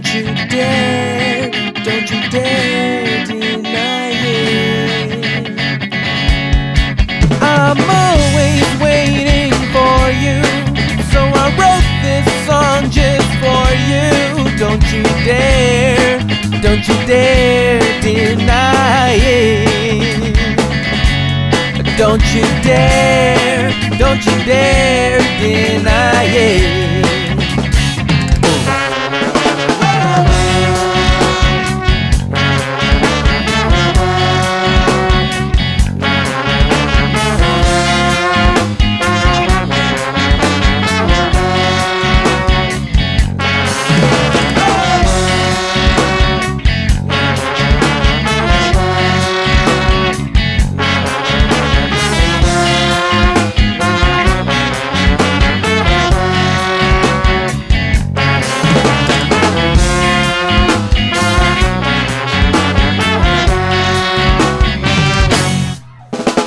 Don't you dare deny it. I'm always waiting for you, so I wrote this song just for you. Don't you dare deny it. Don't you dare deny it.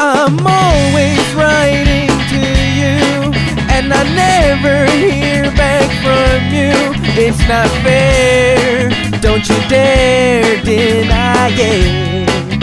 I'm always writing to you, and I never hear back from you. It's not fair, don't you dare deny it.